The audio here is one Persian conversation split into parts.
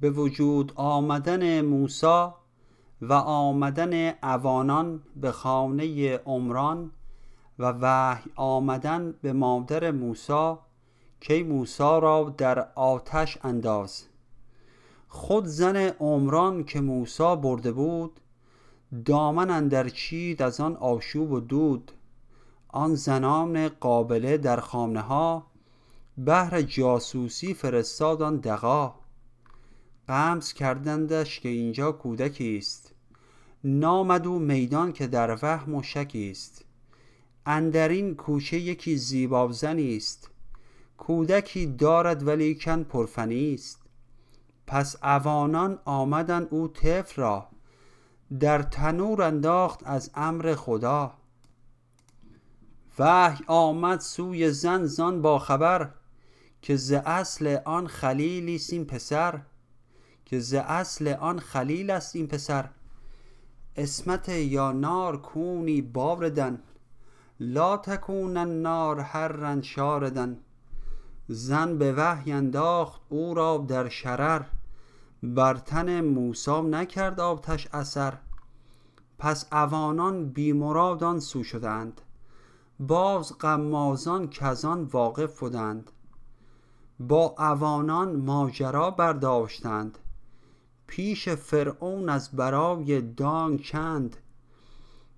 به وجود آمدن موسی و آمدن اوانان به خانه عمران و وحی آمدن به مادر موسی که موسی را در آتش انداز. خود زن عمران که موسی برده بود دامن اندر چید از آن آشوب و دود. آن زنان قابله در خانه ها بهر جاسوسی فرستادان دغا. غمز کردندش که اینجا کودکی است، نامد او میدان که در وهم و شکی است. اندرین کوچه یکی زیبا زنی است، کودکی دارد ولیکن پرفنی است. پس اوانان آمدن او طفل را در تنور انداخت از امر خدا. وحی آمد سوی زن زان با خبر که ز اصل آن خلیل است این پسر، اسمت یا نار کونی باردن، لا تکون النار حرا شاردن. زن به وحی انداخت او را در شرر، بر تن موسی نکرد آتش اثر. پس اوانان بی مرادان سو شدند، باز غمازان کزان واقف بودند. با اوانان ماجرا برداشتند، پیش فرعون از برای دانگ چند.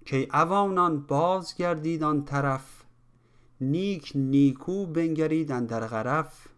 که اوانان باز گردید آن طرف، نیک نیکو بنگریدند در غرف.